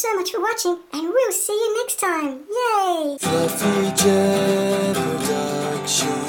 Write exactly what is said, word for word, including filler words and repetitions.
so much for watching, and we'll see you next time. Yay! Fluffy Jam Production.